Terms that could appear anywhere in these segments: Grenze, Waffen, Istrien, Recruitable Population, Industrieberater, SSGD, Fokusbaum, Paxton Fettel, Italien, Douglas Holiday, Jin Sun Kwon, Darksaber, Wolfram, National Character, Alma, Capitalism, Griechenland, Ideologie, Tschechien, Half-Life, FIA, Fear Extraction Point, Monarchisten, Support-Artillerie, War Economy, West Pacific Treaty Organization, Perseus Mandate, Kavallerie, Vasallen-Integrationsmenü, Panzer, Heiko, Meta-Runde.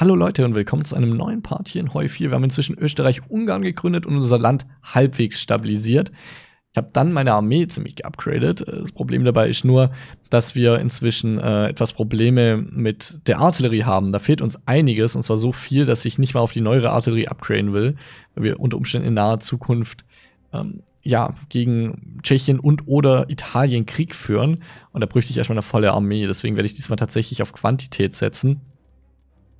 Hallo Leute und willkommen zu einem neuen Part hier in Heu4. Wir haben inzwischen Österreich-Ungarn gegründet und unser Land halbwegs stabilisiert. Ich habe dann meine Armee ziemlich geupgradet. Das Problem dabei ist nur, dass wir inzwischen etwas Probleme mit der Artillerie haben. Da fehlt uns einiges, und zwar so viel, dass ich nicht mal auf die neuere Artillerie upgraden will, weil wir unter Umständen in naher Zukunft ja, gegen Tschechien und oder Italien Krieg führen. Und da bräuchte ich erstmal eine volle Armee. Deswegen werde ich diesmal tatsächlich auf Quantität setzen.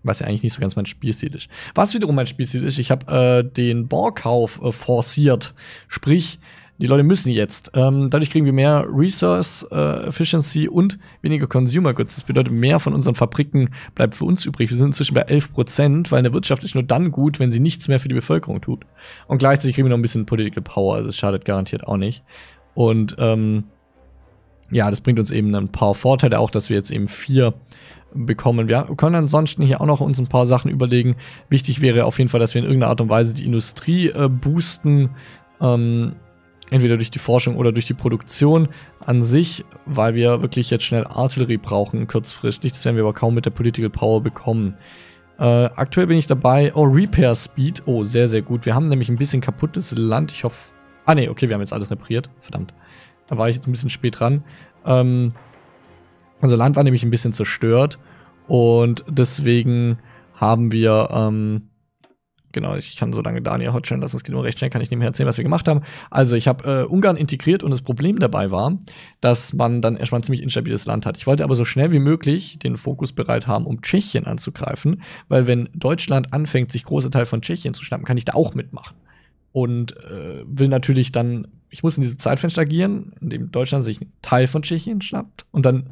Was ja eigentlich nicht so ganz mein Spielstil ist. Was wiederum mein Spielstil ist, ich habe den Bohrkauf forciert. Sprich, die Leute müssen jetzt. Dadurch kriegen wir mehr Resource Efficiency und weniger Consumer Goods. Das bedeutet, mehr von unseren Fabriken bleibt für uns übrig. Wir sind inzwischen bei 11%, weil eine Wirtschaft ist nur dann gut, wenn sie nichts mehr für die Bevölkerung tut. Und gleichzeitig kriegen wir noch ein bisschen Political Power, also es schadet garantiert auch nicht. Und ja, das bringt uns eben ein paar Vorteile auch, dass wir jetzt eben 4 bekommen. Wir können ansonsten hier auch noch uns ein paar Sachen überlegen. Wichtig wäre auf jeden Fall, dass wir in irgendeiner Art und Weise die Industrie boosten. Entweder durch die Forschung oder durch die Produktion an sich, weil wir wirklich jetzt schnell Artillerie brauchen, kurzfristig. Das werden wir aber kaum mit der Political Power bekommen. Aktuell bin ich dabei. Oh, Repair Speed. Oh, sehr, sehr gut. Wir haben nämlich ein bisschen kaputtes Land. Ich hoffe... Ah, ne, okay, wir haben jetzt alles repariert. Verdammt. Da war ich jetzt ein bisschen spät dran. Unser Land war nämlich ein bisschen zerstört. Und deswegen haben wir... Genau, ich kann so lange Daniel hot stellen lassen, es geht nur recht schnell, kann ich nebenher erzählen, was wir gemacht haben. Also, ich habe Ungarn integriert, und das Problem dabei war, dass man dann erstmal ein ziemlich instabiles Land hat. Ich wollte aber so schnell wie möglich den Fokus bereit haben, um Tschechien anzugreifen, weil wenn Deutschland anfängt, sich große Teile von Tschechien zu schnappen, kann ich da auch mitmachen. Und will natürlich dann, ich muss in diesem Zeitfenster agieren, in dem Deutschland sich einen Teil von Tschechien schnappt und dann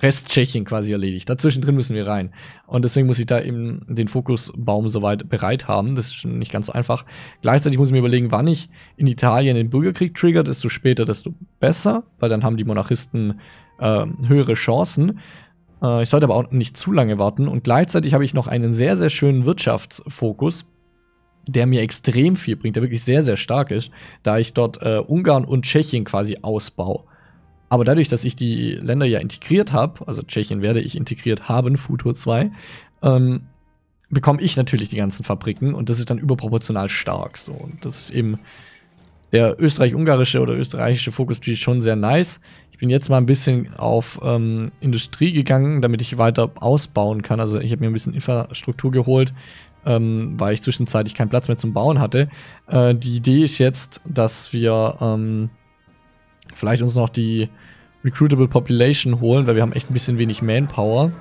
Rest Tschechien quasi erledigt. Dazwischen drin müssen wir rein. Und deswegen muss ich da eben den Fokusbaum soweit bereit haben. Das ist nicht ganz so einfach. Gleichzeitig muss ich mir überlegen, wann ich in Italien den Bürgerkrieg trigger. Desto später, desto besser. Weil dann haben die Monarchisten höhere Chancen. Ich sollte aber auch nicht zu lange warten. Und gleichzeitig habe ich noch einen sehr, sehr schönen Wirtschaftsfokus, der mir extrem viel bringt, der wirklich sehr, sehr stark ist, da ich dort Ungarn und Tschechien quasi ausbaue. Aber dadurch, dass ich die Länder ja integriert habe, also Tschechien werde ich integriert haben, Futur 2, bekomme ich natürlich die ganzen Fabriken, und das ist dann überproportional stark. So. Und das ist eben der österreich-ungarische oder österreichische Fokus schon sehr nice. Ich bin jetzt mal ein bisschen auf Industrie gegangen, damit ich weiter ausbauen kann. Also ich habe mir ein bisschen Infrastruktur geholt, weil ich zwischenzeitlich keinen Platz mehr zum Bauen hatte. Die Idee ist jetzt, dass wir... vielleicht uns noch die Recruitable Population holen, weil wir haben echt ein bisschen wenig Manpower.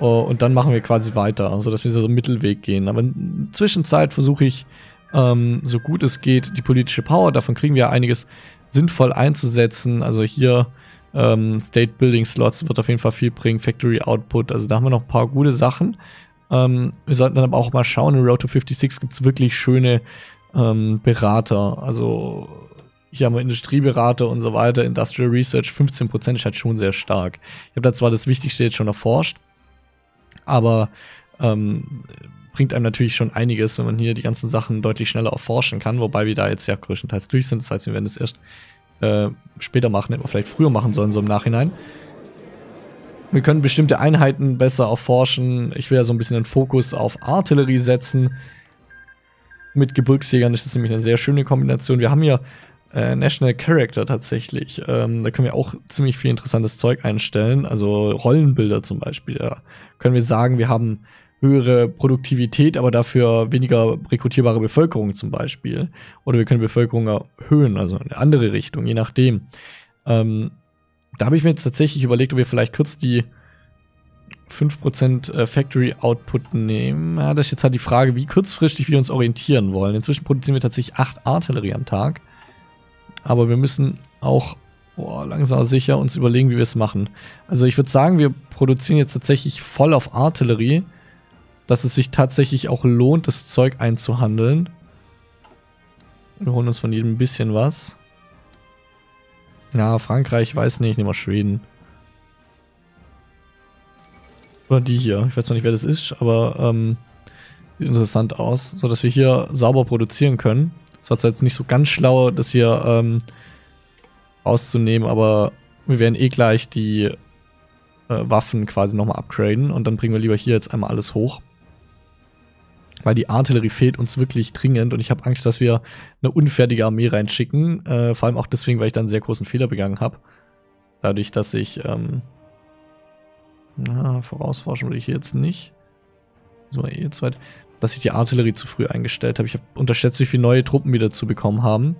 Und dann machen wir quasi weiter, sodass wir so einen Mittelweg gehen. Aber in der Zwischenzeit versuche ich, so gut es geht, die politische Power, davon kriegen wir ja einiges, sinnvoll einzusetzen. Also hier State Building Slots wird auf jeden Fall viel bringen, Factory Output, also da haben wir noch ein paar gute Sachen. Wir sollten dann aber auch mal schauen, in Road to 56 gibt es wirklich schöne Berater, also... Hier haben wir Industrieberater und so weiter, Industrial Research, 15% ist halt schon sehr stark. Ich habe da zwar das Wichtigste jetzt schon erforscht, aber bringt einem natürlich schon einiges, wenn man hier die ganzen Sachen deutlich schneller erforschen kann, wobei wir da jetzt ja größtenteils durch sind. Das heißt, wir werden es erst später machen, hätten wir vielleicht früher machen sollen, so im Nachhinein. Wir können bestimmte Einheiten besser erforschen. Ich will ja so ein bisschen den Fokus auf Artillerie setzen. Mit Gebirgsjägern ist das nämlich eine sehr schöne Kombination. Wir haben hier National Character tatsächlich. Da können wir auch ziemlich viel interessantes Zeug einstellen. Also Rollenbilder zum Beispiel. Da können wir sagen, wir haben höhere Produktivität, aber dafür weniger rekrutierbare Bevölkerung zum Beispiel. Oder wir können Bevölkerung erhöhen, also in eine andere Richtung, je nachdem. Da habe ich mir jetzt tatsächlich überlegt, ob wir vielleicht kurz die 5% Factory Output nehmen. Ja, das ist jetzt halt die Frage, wie kurzfristig wir uns orientieren wollen. Inzwischen produzieren wir tatsächlich 8 Artillerie am Tag. Aber wir müssen auch langsam sicher uns überlegen, wie wir es machen. Also ich würde sagen, wir produzieren jetzt tatsächlich voll auf Artillerie, dass es sich tatsächlich auch lohnt, das Zeug einzuhandeln. Wir holen uns von jedem ein bisschen was. Ja, Frankreich, weiß nicht, nehmen wir Schweden. Oder die hier, ich weiß noch nicht, wer das ist, aber sieht interessant aus, sodass wir hier sauber produzieren können. Es war zwar jetzt nicht so ganz schlau, das hier auszunehmen, aber wir werden eh gleich die Waffen quasi nochmal upgraden, und dann bringen wir lieber hier jetzt einmal alles hoch. weil die Artillerie fehlt uns wirklich dringend und ich habe Angst, dass wir eine unfertige Armee reinschicken. Vor allem auch deswegen, weil ich da einen sehr großen Fehler begangen habe. Dadurch, dass ich vorausforschen will ich hier jetzt nicht. So, jetzt weit. Dass ich die Artillerie zu früh eingestellt habe. Ich habe unterschätzt, wie viele neue Truppen wir dazu bekommen haben.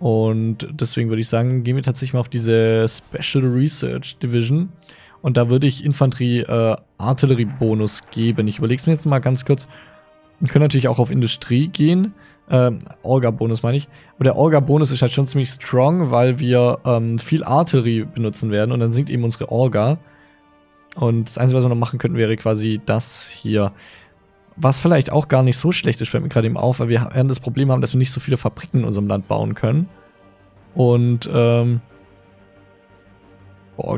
Und deswegen würde ich sagen, gehen wir tatsächlich mal auf diese Special Research Division. Und da würde ich Infanterie Artillerie-Bonus geben. Ich überlege es mir jetzt mal ganz kurz. Wir können natürlich auch auf Industrie gehen. Orga-Bonus meine ich. Aber der Orga-Bonus ist halt schon ziemlich strong, weil wir viel Artillerie benutzen werden. Und dann sinkt eben unsere Orga. Und das Einzige, was wir noch machen könnten, wäre quasi das hier. Was vielleicht auch gar nicht so schlecht ist, fällt mir gerade eben auf, weil wir das Problem haben, dass wir nicht so viele Fabriken in unserem Land bauen können. Und, boah,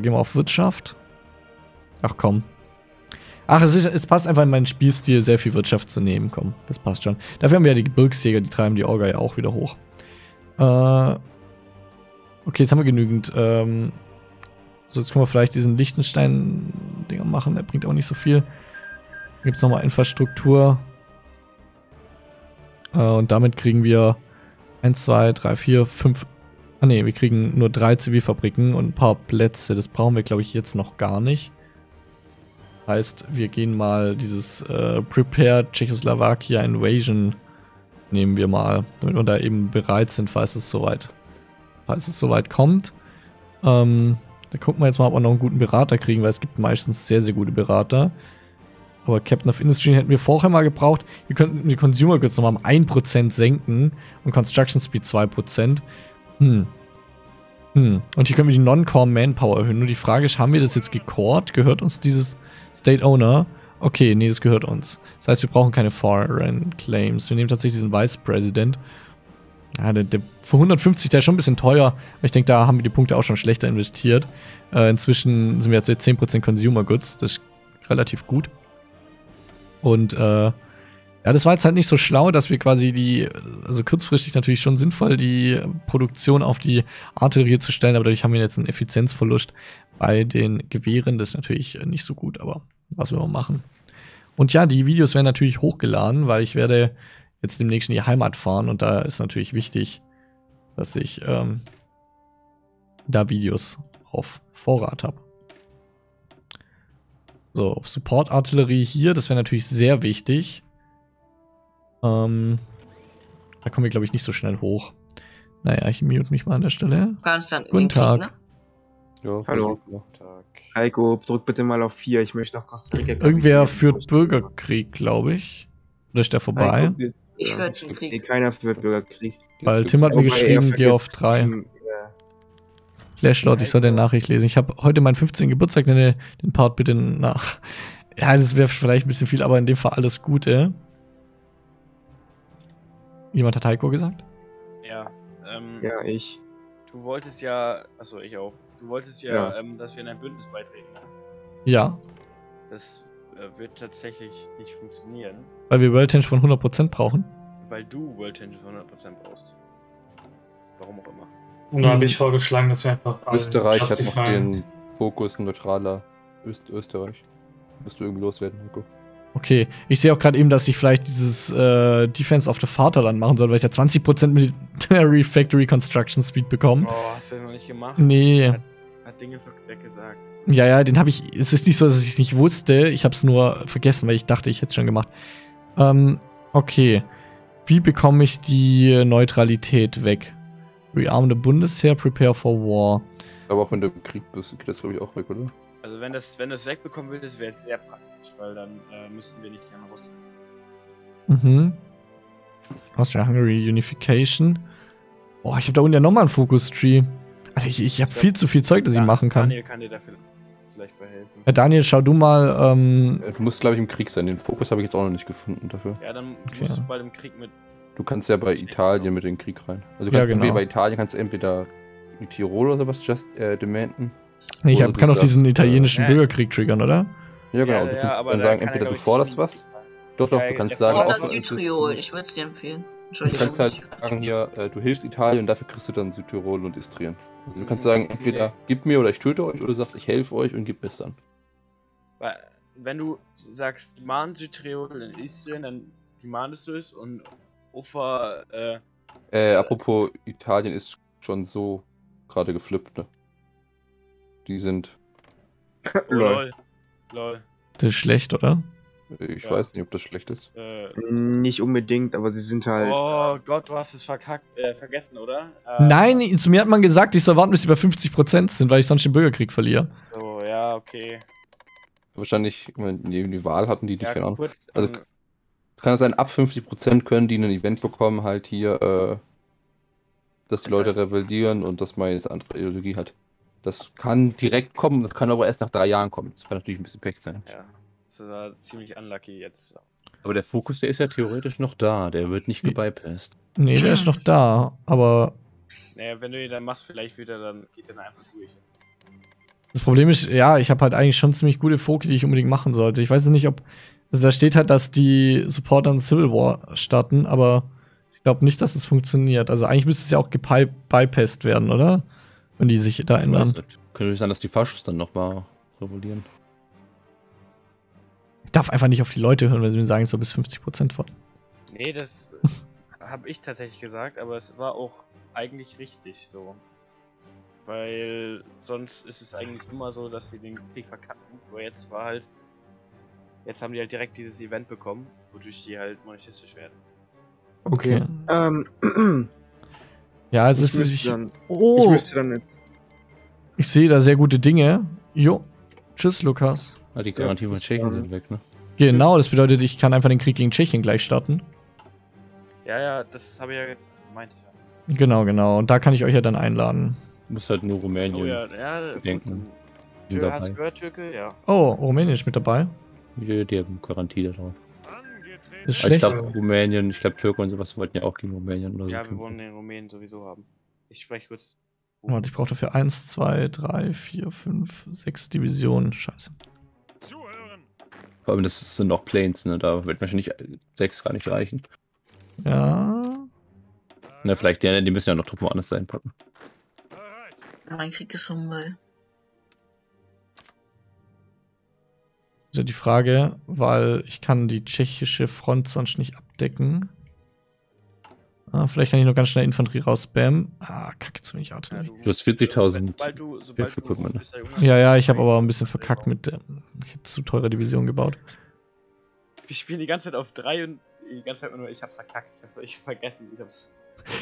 gehen wir auf Wirtschaft? Ach komm. Ach, es passt einfach in meinen Spielstil, sehr viel Wirtschaft zu nehmen. Komm, das passt schon. Dafür haben wir ja die Gebirgsjäger, die treiben die Orga ja auch wieder hoch. Okay, jetzt haben wir genügend, so, jetzt können wir vielleicht diesen Liechtenstein-Dinger machen, der bringt auch nicht so viel. Gibt es nochmal Infrastruktur. Und damit kriegen wir 1, 2, 3, 4, 5... Ah ne, wir kriegen nur 3 Zivilfabriken und ein paar Plätze. Das brauchen wir, glaube ich, jetzt noch gar nicht. Heißt, wir gehen mal dieses Prepare Tschechoslowakia Invasion nehmen wir mal. Damit wir da eben bereit sind, falls es soweit kommt. Da gucken wir jetzt mal, ob wir noch einen guten Berater kriegen, weil es gibt meistens sehr, sehr gute Berater. Aber Captain of Industry hätten wir vorher mal gebraucht. Wir könnten die Consumer Goods nochmal um 1% senken und Construction Speed 2%. Und hier können wir die Non-Core Manpower erhöhen. Nur die Frage ist, haben wir das jetzt gecored? Gehört uns dieses State Owner? Okay, nee, das gehört uns. Das heißt, wir brauchen keine Foreign Claims. Wir nehmen tatsächlich diesen Vice President. Ja, der für 150, der ist schon ein bisschen teuer. Ich denke, da haben wir die Punkte auch schon schlechter investiert. Inzwischen sind wir jetzt 10% Consumer Goods. Das ist relativ gut. Und ja, das war jetzt halt nicht so schlau, dass wir quasi also kurzfristig natürlich schon sinnvoll, die Produktion auf die Artillerie zu stellen, aber dadurch haben wir jetzt einen Effizienzverlust bei den Gewehren. Das ist natürlich nicht so gut, aber was wir machen. Und ja, die Videos werden natürlich hochgeladen, weil ich werde jetzt demnächst in die Heimat fahren und da ist natürlich wichtig, dass ich da Videos auf Vorrat habe. So, auf Support-Artillerie hier, das wäre natürlich sehr wichtig. Da kommen wir, glaube ich, nicht so schnell hoch. Naja, ich mute mich mal an der Stelle. Guten Tag. Krieg, ne? Ja, hallo. Heiko, drück bitte mal auf 4, ich möchte nach Costa Rica. Irgendwer führt Bürgerkrieg, glaube ich. Oder ist der vorbei? Heiko, ich führe den Krieg. Nee, keiner führt Bürgerkrieg. Weil Tim hat mir geschrieben, geh auf 3. Flashlord, ich soll deine Nachricht lesen. Ich habe heute meinen 15. Geburtstag, nenne den Part bitte nach. Ja, das wäre vielleicht ein bisschen viel, aber in dem Fall alles Gute. Jemand hat Heiko gesagt? Ja, ja, ich. Du wolltest ja, achso, ich auch. Du wolltest ja, dass wir in ein Bündnis beitreten, ne? Ja. Das wird tatsächlich nicht funktionieren. Weil wir World Tension von 100% brauchen? Weil du World Tension von 100% brauchst. Warum auch immer. Und dann habe ich vorgeschlagen, dass wir einfach Österreich hat noch den Fokus neutraler Österreich. Musst du irgendwie loswerden, Nico. Okay, ich sehe auch gerade eben, dass ich vielleicht dieses Defense of the Vaterland machen soll, weil ich ja 20% Military Factory Construction Speed bekomme. Oh, hast du das noch nicht gemacht? Nee. Hat Ding ist noch weggesagt. Ja, ja, den habe ich. Es ist nicht so, dass ich es nicht wusste. Ich habe es nur vergessen, weil ich dachte, ich hätte es schon gemacht. Okay. Wie bekomme ich die Neutralität weg? Rearmende Bundesheer, prepare for war. Aber auch wenn du im Krieg bist, geht das glaube ich auch weg, oder? Also wenn du es wegbekommen würdest, wäre es sehr praktisch, weil dann müssten wir nicht an Russland. Mhm. Austria-Hungary Unification. Boah, ich habe da unten ja nochmal einen Fokus-Tree. Also ich habe viel zu viel Zeug, das ich machen kann. Daniel kann dir dafür vielleicht behelfen. Ja, Daniel, schau du mal, du musst glaube ich im Krieg sein, den Fokus habe ich jetzt auch noch nicht gefunden dafür. Ja, dann musst du bald im Krieg mit... Du kannst ja bei Italien mit in den Krieg rein. Also du kannst bei Italien kannst du entweder in Tirol oder sowas demanden. Nee, ich kann auch diesen italienischen Bürgerkrieg triggern, oder? Ja, genau. Du kannst dann sagen, entweder du forderst was. Doch, doch, du kannst sagen... Ich fordere Südtirol, ich würde es dir empfehlen. Entschuldigung. Du kannst halt sagen, hier, du hilfst Italien und dafür kriegst du dann Südtirol und Istrien. Also du kannst sagen, entweder gib mir oder ich töte euch, oder du sagst, ich helfe euch und gib mir es dann. wenn du sagst, mahn Südtirol in Istrien, dann mahnest du es und Ufer, apropos, Italien ist schon so gerade geflippt, ne? Die sind... Lol. Lol. Das ist schlecht, oder? Ich weiß nicht, ob das schlecht ist. Nicht unbedingt, aber sie sind halt... Oh Gott, du hast es vergessen, oder? Nein, zu mir hat man gesagt, ich soll warten, bis sie bei 50% sind, weil ich sonst den Bürgerkrieg verliere. So, ja, okay. Wahrscheinlich, wenn die Wahl hatten, die keine Ahnung. Also kann es sein, ab 50% können die ein Event bekommen, halt hier, dass die Leute rebellieren und dass man jetzt eine andere Ideologie hat. Das kann direkt kommen, das kann aber erst nach 3 Jahren kommen. Das kann natürlich ein bisschen Pech sein. Ja. Das war ziemlich unlucky jetzt. Aber der Fokus, der ist ja theoretisch noch da. Der wird nicht gebypasst. Nee, der ist noch da, aber... Naja, wenn du ihn dann machst, vielleicht wieder, dann geht er einfach durch. Das Problem ist, ja, ich habe halt eigentlich schon ziemlich gute Fokus, die ich unbedingt machen sollte. Ich weiß nicht, ob... Also da steht halt, dass die Supporter einen Civil War starten, aber ich glaube nicht, dass es funktioniert. Also eigentlich müsste es ja auch gebypasst werden, oder? Wenn die sich da ändern. Könnte sein, dass die Faschos dann nochmal rebellieren. Ich darf einfach nicht auf die Leute hören, wenn sie mir sagen, so bis 50% von. Nee, das habe ich tatsächlich gesagt, aber es war auch eigentlich richtig so. Weil sonst ist es eigentlich immer so, dass sie den Krieg verkacken. Aber jetzt war halt, jetzt haben die halt direkt dieses Event bekommen, wodurch die halt monarchistisch werden. Okay. Ja, also es ist... Ich müsste dann jetzt... Ich sehe da sehr gute Dinge. Jo. Tschüss, Lukas. Ah, die Garantie von Tschechien sind weg, ne? Genau, das bedeutet, ich kann einfach den Krieg gegen Tschechien gleich starten. Ja, ja, das habe ich ja gemeint. Ja. Genau, genau. Und da kann ich euch ja dann einladen. Du musst halt nur Rumänien denken. Du hast gehört, Türke? Ja. Oh, Rumänien ist mit dabei. Die haben Garantie da drauf. Ist schlecht. Ich glaube, Rumänien, ich glaube, Türke und sowas wollten ja auch gegen Rumänien oder so. Ja, wir wollen den Rumänen sowieso haben. Ich spreche kurz. Warte, ich brauche dafür 1, 2, 3, 4, 5, 6 Divisionen. Scheiße. Vor allem, das sind noch Planes, ne? Da wird wahrscheinlich 6 gar nicht reichen. Ja. Na, vielleicht, die müssen ja noch Truppen anders einpacken. Ja, mein Krieg ist schon mal. Ist ja die Frage, weil ich kann die tschechische Front sonst nicht abdecken. Ah, vielleicht kann ich noch ganz schnell Infanterie rausspammen. Ah, kacke, zu wenig Artillerie. Du hast 40.000 Hilfegucken. Ja, ja, ich habe aber ein bisschen verkackt mit der... Ich habe zu teure Division gebaut. Wir spielen die ganze Zeit auf 3 und die ganze Zeit nur, ich hab's verkackt. Ich hab vergessen, ich hab's...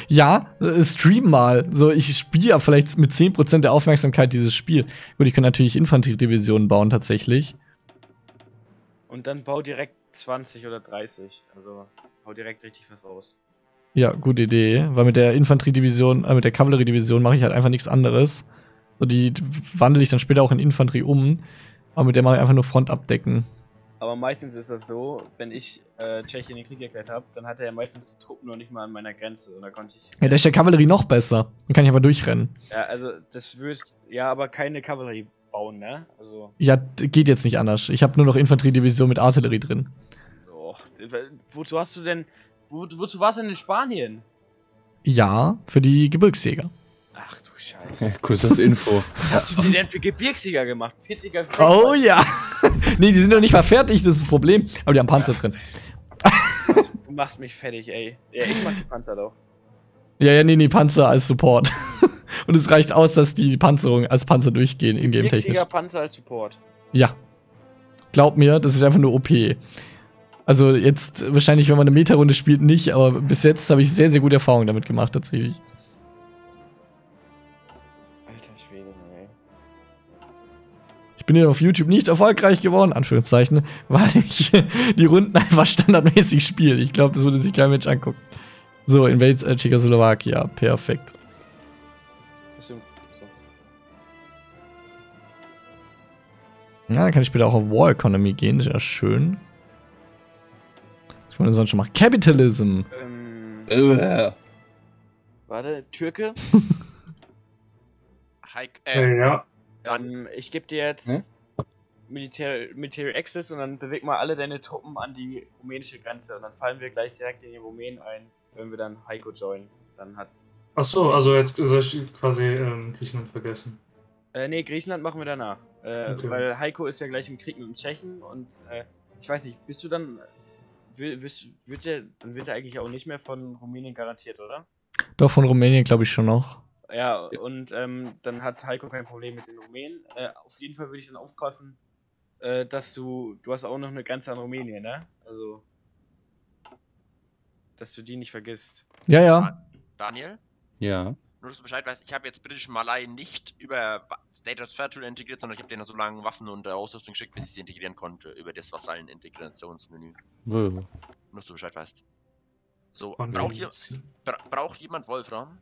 Ja, stream mal. So, ich spiele ja vielleicht mit 10% der Aufmerksamkeit dieses Spiel. Gut, ich kann natürlich Infanteriedivisionen bauen, tatsächlich. Und dann bau direkt 20 oder 30. Also, hau direkt richtig was raus. Ja, gute Idee, weil mit der Infanteriedivision, mit der Kavalleriedivision mache ich halt einfach nichts anderes. So, die wandle ich dann später auch in Infanterie um, aber mit der mache ich einfach nur Front abdecken. Aber meistens ist das so, wenn ich Tschechien den Krieg erklärt habe, dann hat er ja meistens die Truppen noch nicht mal an meiner Grenze und da konnte ich... Ja, da ist der Kavallerie noch besser, dann kann ich aber durchrennen. Ja, also das würde... Ja, aber keine Kavallerie bauen, ne? Also... Ja, geht jetzt nicht anders. Ich habe nur noch Infanteriedivision mit Artillerie drin. Och, wozu hast du denn... Wozu warst du denn in Spanien? Ja, für die Gebirgsjäger. Ach du Scheiße. Kurzes Info. Was hast du denn für Gebirgsjäger gemacht? 40er Oh ja. Nee, die sind noch nicht mal fertig, das ist das Problem. Aber die haben Panzer drin. Du machst mich fertig, ey. Ja, ich mach die Panzer doch. Ja, ja, nee, Panzer als Support. Und es reicht aus, dass die Panzerung als Panzer durchgehen, in-game-technisch. Gebirgsjäger-Panzer als Support. Ja. Glaub mir, das ist einfach nur OP. Also jetzt wahrscheinlich, wenn man eine Meta-Runde spielt, nicht, aber bis jetzt habe ich sehr, sehr gute Erfahrungen damit gemacht, tatsächlich. Alter Schwede, ey. Ich bin ja auf YouTube nicht erfolgreich geworden, Anführungszeichen, weil ich die Runden einfach standardmäßig spiele. Ich glaube, das würde sich kein Mensch angucken. So, Invades Tschechoslowakia, perfekt. Bestimmt, so. Na, dann kann ich später auch auf War Economy gehen, das ist ja schön. Ich meine, sonst schon mal Capitalism. Warte, Türke? Ja. Ich gebe dir jetzt Military Access und dann beweg mal alle deine Truppen an die rumänische Grenze und dann fallen wir gleich direkt in die Rumänen ein, wenn wir dann Heiko joinen. Dann hat... Achso, also jetzt soll ich quasi Griechenland vergessen. Nee, Griechenland machen wir danach. Okay. Weil Heiko ist ja gleich im Krieg mit dem Tschechen und ich weiß nicht, bist du dann. Dann wird er eigentlich auch nicht mehr von Rumänien garantiert, oder? Doch, von Rumänien glaube ich schon noch. Ja, und dann hat Heiko kein Problem mit den Rumänen. Auf jeden Fall würde ich dann aufpassen, dass du hast auch noch eine Grenze an Rumänien, ne? Also, dass du die nicht vergisst. Ja, ja. Daniel? Ja. Nur, dass du Bescheid weißt, ich habe jetzt britischen Malai nicht über State of Fairtrade integriert, sondern ich habe denen so lange Waffen und Ausrüstung geschickt, bis ich sie integrieren konnte, über das Vasallen-Integrationsmenü. Ja. Nur, dass du Bescheid weißt. So, braucht jemand Wolfram?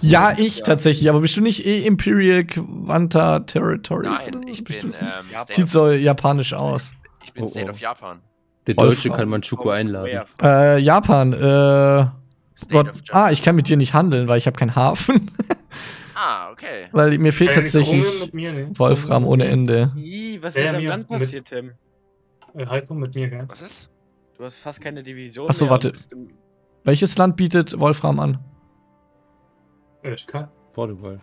Ja, ich tatsächlich, aber bist du nicht Imperial Quanta Territory? Nein, ich bin. Sieht so japanisch aus. Ich bin State of Japan. Der Deutsche kann man Manchukuo einladen. Japan, Gott, ich kann mit dir nicht handeln, weil ich habe keinen Hafen. Okay. Weil mir fehlt tatsächlich Wolfram ohne Ende. Was ist mit deinem Land passiert, Tim? Heiko mit mir, gell? Was ist? Du hast fast keine Division. Achso, warte. Welches Land bietet Wolfram an? Türkei. Portugal.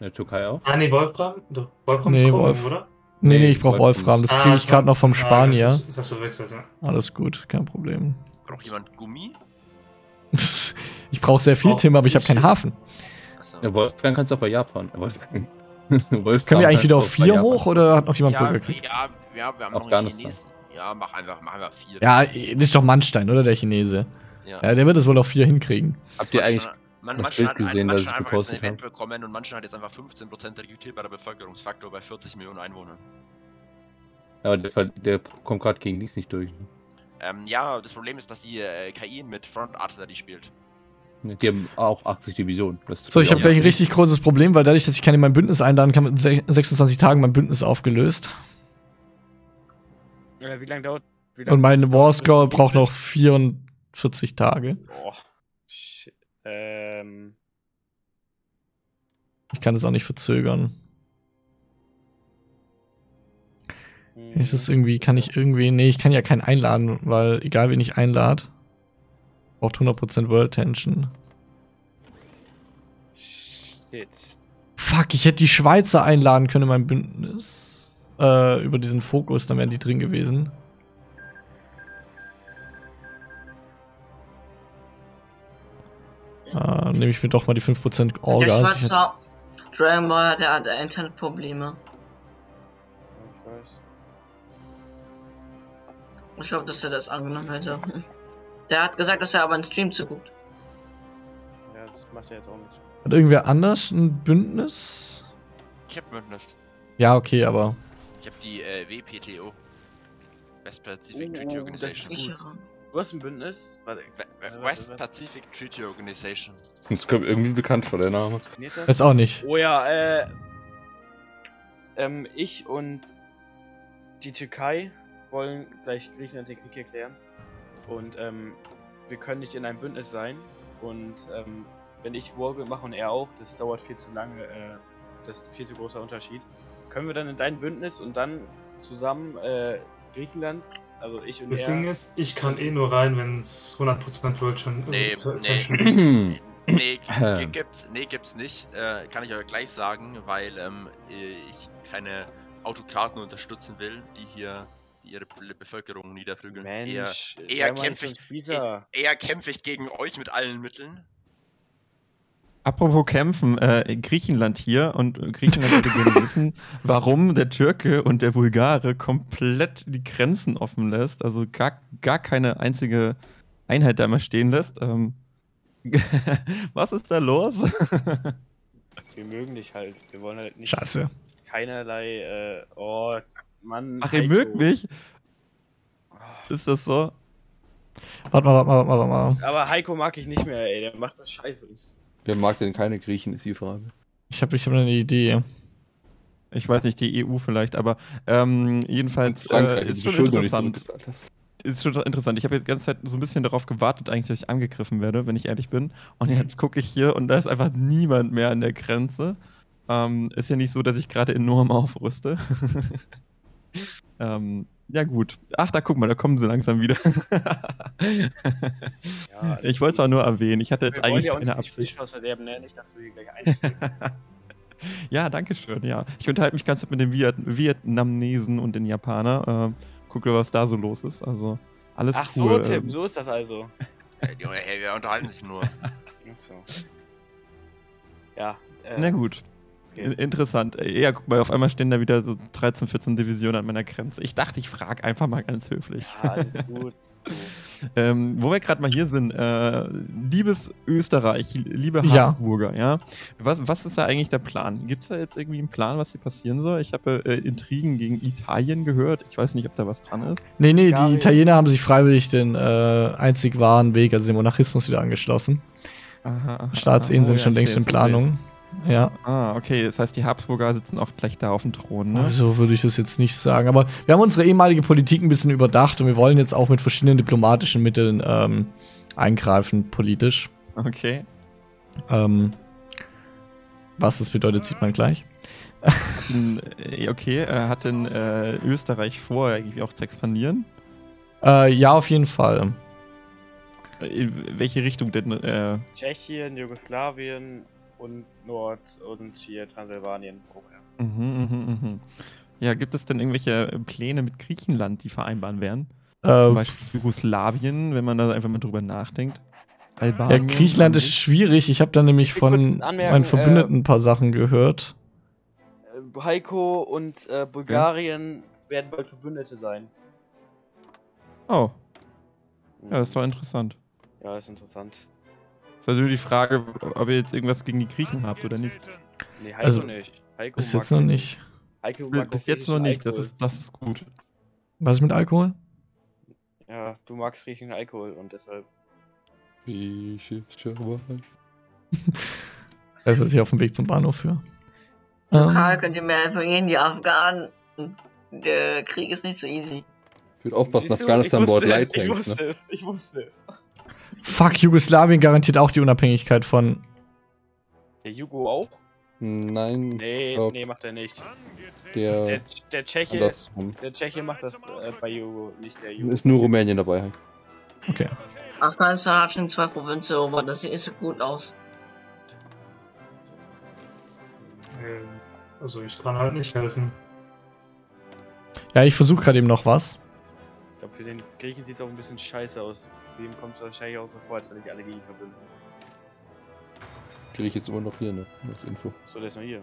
Ja, Türkei auch. Ah, nee, Wolfram. Doch, Wolfram ist Krumm, oder? Nee, nee, ich brauche Wolfram. Das kriege ich gerade noch vom Spanier. Ich hab's verwechselt, ja. Alles gut, kein Problem. Braucht jemand Gummi? Ich brauche sehr viel, Tim, aber ich habe keinen Hafen. Achso. Ja, Wolfgang kannst du auch bei Japan. Wolfram. Können wir eigentlich wieder auf 4 hoch oder hat noch jemand Bürgerkrieg? Ja, wir haben noch einen Chinesen. Ja, mach einfach 4. Ja, das ist doch Mannstein, oder? Der Chinese. Ja, der wird es wohl auf 4 hinkriegen. Habt ihr eigentlich. Manchen hat einfach jetzt ein Event bekommen und manchen hat jetzt einfach 15% rekrutierbarer Bevölkerungsfaktor bei 40 Millionen Einwohnern. Ja, der kommt gerade gegen dies nicht durch. Ja, das Problem ist, dass die KI mit Front Artillerie spielt. Die haben auch 80 Divisionen. So, ich habe gleich ein richtig großes Problem, weil dadurch, dass ich keinen in mein Bündnis einladen kann, mit in 26 Tagen mein Bündnis aufgelöst. Ja, wie lange dauert? Und meine Warscore braucht noch 44 Tage. Boah. Ich kann das auch nicht verzögern. Ist es irgendwie, kann ich irgendwie. Nee, ich kann ja keinen einladen, weil egal wen ich einlade, braucht 100% World Tension. Shit. Fuck, ich hätte die Schweizer einladen können in meinem Bündnis. Über diesen Fokus, dann wären die drin gewesen. Nehme ich mir doch mal die 5% Orgas. Der Schwarze Dragon Ball, der hat Internetprobleme. Ich weiß. Ich glaube, dass er das angenommen hätte. Der hat gesagt, dass er aber einen Stream zuguckt. Ja, das macht er jetzt auch nicht. Hat irgendwer anders ein Bündnis? Ich hab Bündnis. Ja, okay, aber. Ich hab die WPTO. West Pacific Treaty Organization. Du hast ein Bündnis? Warte, West Pacific Treaty Organization. Das kommt irgendwie bekannt vor, der Name. Weiß auch nicht. Oh ja, ich und die Türkei wollen gleich Griechenland den Krieg erklären. Und, wir können nicht in einem Bündnis sein. Und, wenn ich Wargame mache und er auch, das dauert viel zu lange, das ist ein viel zu großer Unterschied. Können wir dann in dein Bündnis und dann zusammen, Griechenland, also ich und das Ding ist, ich kann nur rein, wenn es 100% World schon ist. Gibt's nicht. Kann ich euch gleich sagen, weil ich keine Autokraten unterstützen will, die hier ihre Bevölkerung niederprügeln. Mensch, eher kämpfe ich gegen euch mit allen Mitteln. Apropos kämpfen, Griechenland hier und Griechenland würde gerne wissen, warum der Türke und der Bulgare komplett die Grenzen offen lässt, also gar keine einzige Einheit da mehr stehen lässt. Was ist da los? Wir mögen dich halt, wir wollen halt nicht. Scheiße. Keinerlei, oh, Mann. Ach, ihr mögt mich? Ist das so? Warte mal. Aber Heiko mag ich nicht mehr, ey, der macht das scheiße. Wer mag denn keine Griechen, ist die Frage. Ich hab eine Idee. Ich weiß nicht, die EU vielleicht, aber jedenfalls ist schon interessant. Ich habe jetzt die ganze Zeit so ein bisschen darauf gewartet, eigentlich, dass ich angegriffen werde, wenn ich ehrlich bin. Und jetzt gucke ich hier und da ist einfach niemand mehr an der Grenze. Ist ja nicht so, dass ich gerade enorm aufrüste. Ja gut. Ach, da guck mal, da kommen sie langsam wieder. Ja, ich wollte es auch nur erwähnen. Ich hatte jetzt eigentlich keine Absicht. Nicht, dass du hier gleich Ja, danke schön, ja. Ich unterhalte mich ganz mit den Vietnamesen und den Japanern. Gucke, was da so los ist. Also, alles cool. Ach so, Tim, so ist das also. Junge, hey, wir unterhalten sich nur. Ach so. Ja. Na gut. Okay. Interessant. Ja, guck mal, auf einmal stehen da wieder so 13, 14 Divisionen an meiner Grenze. Ich dachte, ich frage einfach mal ganz höflich. Ja, alles gut. Wo wir gerade mal hier sind, liebes Österreich, liebe Habsburger, ja. Was ist da eigentlich der Plan? Gibt es da jetzt irgendwie einen Plan, was hier passieren soll? Ich habe Intrigen gegen Italien gehört. Ich weiß nicht, ob da was dran ist. Nee, nee, die Italiener haben sich freiwillig den einzig wahren Weg, also den Monarchismus, wieder angeschlossen. Staatsehen sind schon längst in Planung. Ja. Ah, okay. Das heißt, die Habsburger sitzen auch gleich da auf dem Thron, ne? So würde ich das jetzt nicht sagen. Aber wir haben unsere ehemalige Politik ein bisschen überdacht und wir wollen jetzt auch mit verschiedenen diplomatischen Mitteln eingreifen, politisch. Okay. Was das bedeutet, sieht man gleich. Okay, hat denn Österreich vor, irgendwie auch zu expandieren? Ja, auf jeden Fall. In welche Richtung denn? Tschechien, Jugoslawien und Nord- und hier Transsilvanien. Okay. Ja, gibt es denn irgendwelche Pläne mit Griechenland, die vereinbar wären? Zum Beispiel Jugoslawien, wenn man da einfach mal drüber nachdenkt. Albanien, ja, Griechenland ist schwierig. Ich habe da nämlich von meinen Verbündeten ein paar Sachen gehört. Heiko und Bulgarien werden bald Verbündete sein. Oh. Ja, das ist doch interessant. Ja, das ist interessant. Das ist also die Frage, ob ihr jetzt irgendwas gegen die Griechen habt oder nicht. Nee, Heiko also, nicht. Heiko bis jetzt noch nicht. Heiko bis jetzt noch nicht, das ist gut. Was ist mit Alkohol? Ja, du magst griechischen Alkohol und deshalb... Das ist hier auf dem Weg zum Bahnhof für. Karl, könnt ihr mir helfen gegen die Afghanen? Der Krieg ist nicht so easy. Ich würde aufpassen, Afghanistan baut Leittanks. Ich wusste es. Fuck, Jugoslawien garantiert auch die Unabhängigkeit von... Der Jugo auch? Nein. Nee, glaub, nee, macht er nicht. Der Tscheche... Der Tscheche macht das bei Jugo, nicht der Jugo. Ist nur Rumänien dabei. Okay. Afghanistan hat schon 2 Provinzen, aber das sieht nicht so gut aus. Also ich kann halt nicht helfen. Ja, ich versuche gerade eben noch was. Ich glaube, für den Griechen sieht es auch ein bisschen scheiße aus. Dem kommt es wahrscheinlich auch so vor, als wenn ich alle gegen verbinden. Griechen ist immer noch hier, ne? Das Info. So, der ist noch hier.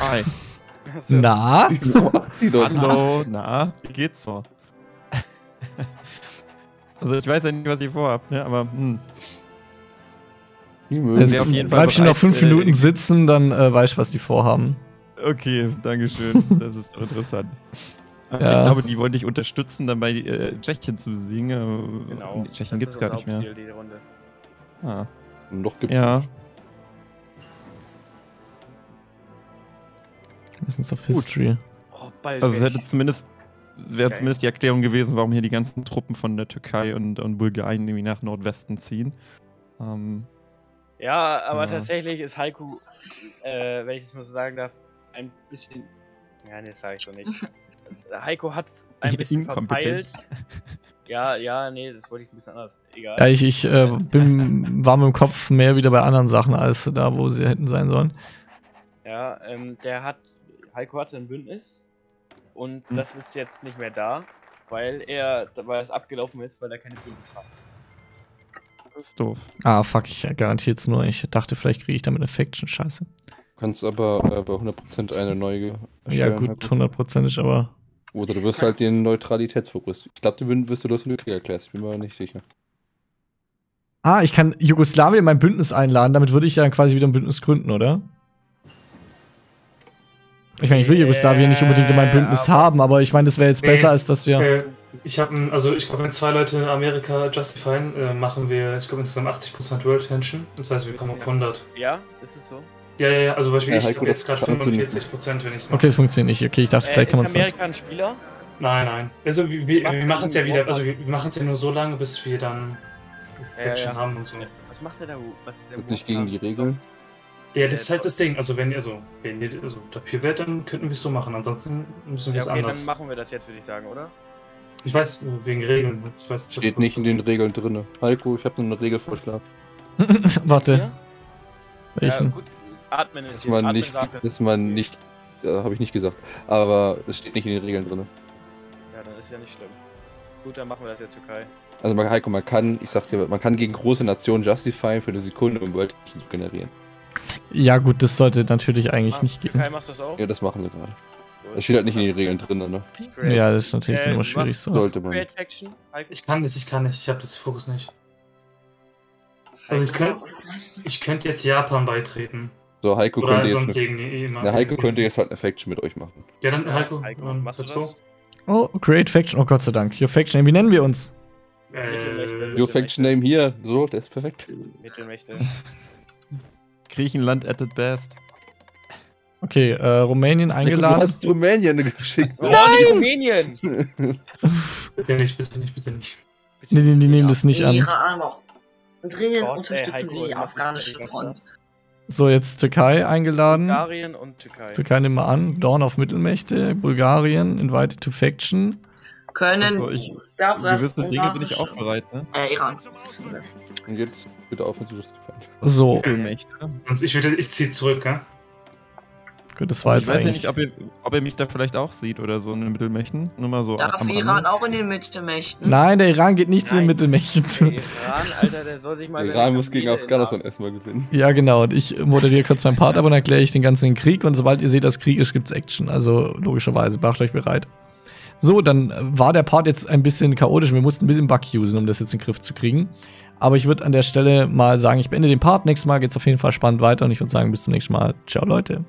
Hi. Na? Hallo, na? Wie geht's so? Also, ich weiß ja nicht, was ihr vorhabt, ne? Aber, Bleib schon noch 5 Minuten sitzen, dann weiß ich, was die vorhaben. Okay, dankeschön. Das ist doch interessant. Ja. Ich glaube, die wollen dich unterstützen, dann bei Tschechien zu besiegen. Genau. Tschechien gibt es gar nicht mehr. Die Runde. Ah. Noch gibt es ja. Lessons of History. Oh, bald also es wäre zumindest die Erklärung gewesen, warum hier die ganzen Truppen von der Türkei und Bulgarien irgendwie nach Nordwesten ziehen. Ja, aber tatsächlich ist Heiko, wenn ich das mal so sagen darf, ein bisschen... Ja, nee, das sage ich so nicht. Heiko hat es ein bisschen verpeilt. Ja, ja, nee, das wollte ich ein bisschen anders. Egal. Ja, ich war mit dem Kopf mehr wieder bei anderen Sachen als da, wo sie hätten sein sollen. Ja, Heiko hatte ein Bündnis und das ist jetzt nicht mehr da, weil es abgelaufen ist, weil er keine Bündnis hat. Das ist doof. Ah, fuck, ich garantiere es nur. Ich dachte, vielleicht kriege ich damit eine Faction, scheiße. Du kannst aber bei 100% eine neue erstellen. Ja gut, 100% ist aber... Oder du wirst halt den Neutralitätsfokus. Ich glaube, du wirst los und Krieg erklärt. Ich bin mir nicht sicher. Ah, ich kann Jugoslawien in mein Bündnis einladen. Damit würde ich dann quasi wieder ein Bündnis gründen, oder? Ich meine, ich will Jugoslawien nicht unbedingt in mein Bündnis haben, aber ich meine, das wäre jetzt besser, als dass wir... ich glaube, wenn 2 Leute in Amerika Justifyen machen wir, ich glaube, insgesamt 80% World Tension. Das heißt, wir kommen auf 100. Ja, ist es so? Ja, also beispielsweise ich glaube jetzt gerade 45%, wenn ich es mache. Okay, das funktioniert nicht. Okay, ich dachte, vielleicht kann man es. Ist Amerika ein Spieler? Nein. Also wir machen es ja wieder, also wir machen es ja nur so lange, bis wir dann Action haben und so. Was macht der da? Was ist der nicht gegen die Regeln? Ja, das ist halt das Ding. Also wenn ihr Papier wärt, dann könnten wir es so machen. Ansonsten müssen wir es anders. Dann machen wir das jetzt, würde ich sagen, oder? Ich weiß, wegen Regeln. Steht nicht in den Regeln drin. Heiko, ich habe nur einen Regelvorschlag. Warte. Welchen? Administrativ. Dass man nicht, habe ich nicht gesagt. Aber es steht nicht in den Regeln drin. Ja, dann ist ja nicht schlimm. Gut, dann machen wir das jetzt, Türkei. Also Heiko, man kann, ich sag dir, man kann gegen große Nationen justifyen für eine Sekunde, um World Tension zu generieren. Ja gut, das sollte natürlich eigentlich nicht gehen. Türkei, machst du das auch? Ja, das machen sie gerade. Das steht halt nicht in den Regeln drin, ne? Ja, das ist natürlich immer schwierig. Sollte man. Ich kann das, ich hab das Fokus nicht. Also ich könnte jetzt Japan beitreten. So, Heiko könnte jetzt halt eine Faction mit euch machen. Ja, dann Heiko, machst du das? Oh, Create Faction, oh Gott sei Dank. Your Faction Name, wie nennen wir uns? Your Faction Name hier, so, der ist perfekt. Mittelmächte. Griechenland at the best. Okay, Rumänien eingeladen. Du hast Rumänien geschickt. Nein! Nicht Rumänien! Bitte nicht, bitte nicht, bitte nicht. Nee, die nehmen das nicht an. Dringend Unterstützung gegen die afghanische Front. So, jetzt Türkei eingeladen. Bulgarien und Türkei. Türkei nehmen wir an. Dorn auf Mittelmächte. Bulgarien, invited to faction. Gewisse Dinge bin ich auch bereit, ne? Iran. Und jetzt bitte aufhören zu justifieren. So. Mittelmächte. Ich zieh zurück, ja? Das war ich weiß ja nicht, ob ihr mich da vielleicht auch sieht oder so in den Mittelmächten. Nur mal so. Darf Iran auch in den Mittelmächten? Nein, der Iran geht nicht zu den Mittelmächten. Der Iran, Alter, der soll sich mal. Der Iran muss gegen Afghanistan erstmal gewinnen. Ja, genau. Und ich moderiere kurz meinen Part, aber dann erkläre ich den ganzen Krieg. Und sobald ihr seht, dass Krieg ist, gibt's Action. Also logischerweise, macht euch bereit. So, dann war der Part jetzt ein bisschen chaotisch. Wir mussten ein bisschen Bug-usen, um das jetzt in den Griff zu kriegen. Aber ich würde an der Stelle mal sagen, ich beende den Part. Nächstes Mal geht's auf jeden Fall spannend weiter. Und ich würde sagen, bis zum nächsten Mal. Ciao, Leute.